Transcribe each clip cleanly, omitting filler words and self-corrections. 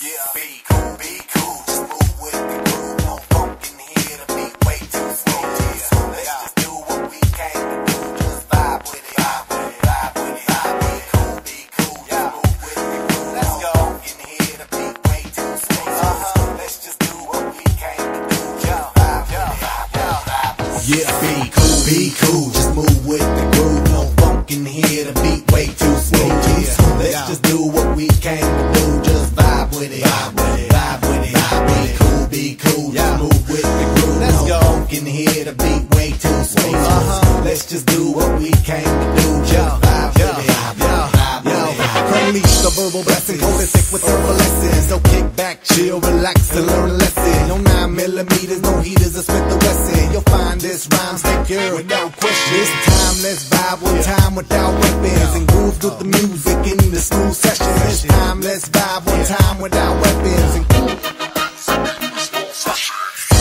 Yeah, be cool, smooth with the cool. No funk in here to be way too smooth. So let's just do what we came to do. Just vibe with it, vibe with it, vibe with it. Be cool, smooth with the cool. No funk in here to be way too smooth. So let's just do what we came to do. Just vibe with it, vibe with it. Yeah, be cool, just move with the groove. No funk in here to be way too smooth. So let's just do what we came to do. Just vibe with it, vibe with it, vibe with it, vibe with it. Cool, be cool, just move with the groove. Let's go. No funk in here, the beat way too smooth. Let's just do what we came to do. Just vibe with it, vibe with it. Unleash the verbal blessing, code is sick with verbal lessons. So kick back, chill, relax, and learn a lesson. No 9mm, no heaters, I spit the Wesson. You'll find this rhyme secure without question. This time, let's vibe with time without weapons. And groove with the music in the smooth session. This time, let's vibe with time without weapons.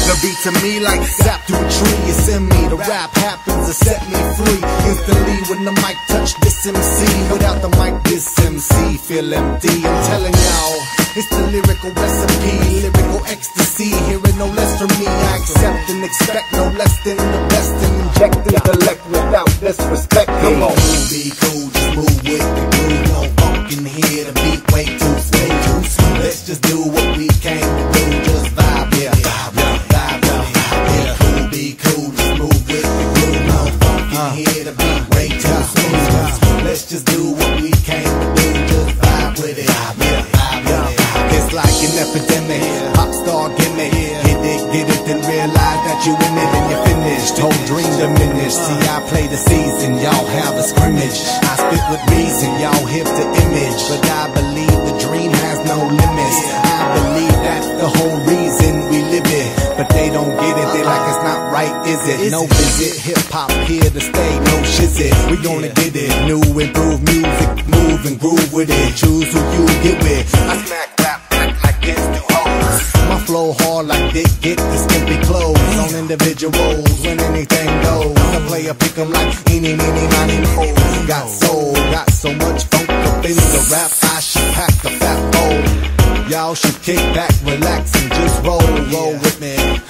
The beat to me like sap to a tree. It's in me, the rap happens to set me free. Instantly when the mic touch this MC. Without the mic this MC feel empty. I'm telling y'all, it's the lyrical recipe. Lyrical ecstasy, hearing no less from me. I accept and expect no less than the best. And inject intellect without disrespect. Come on, be cool, just move with the groove. No funk in here, the beat way too smooth. Let's just do what we came to do. Just vibe, yeah, vibe, yeah. Here to be way too smooth. Let's just do what we came to do. Just vibe with it, vibe with it, vibe with it. It's like an epidemic, pop star gimmick. Hit it, get it, then realize that you in it and you're finished. Whole dream diminished. See, I play the season, y'all have a scrimmage. I spit with reason, y'all hip to image. But I believe the dream has no limits. I believe that's the whole reason we live it. But they don't get it, they like it's not right, is it? No visit, hip-hop here to stay, no shizit. We gonna get it, new improved music, move and groove with it. Choose who you get with. I smack rap back like it's too hard. My flow hard like dick, get the skimpy clothes. On individuals, when anything goes. I play a pick 'em like eeny, meeny, miny, moe. Got soul, got so much funk up in the rap, I should pack a fat bowl. Y'all should kick back, relax, and just roll with me.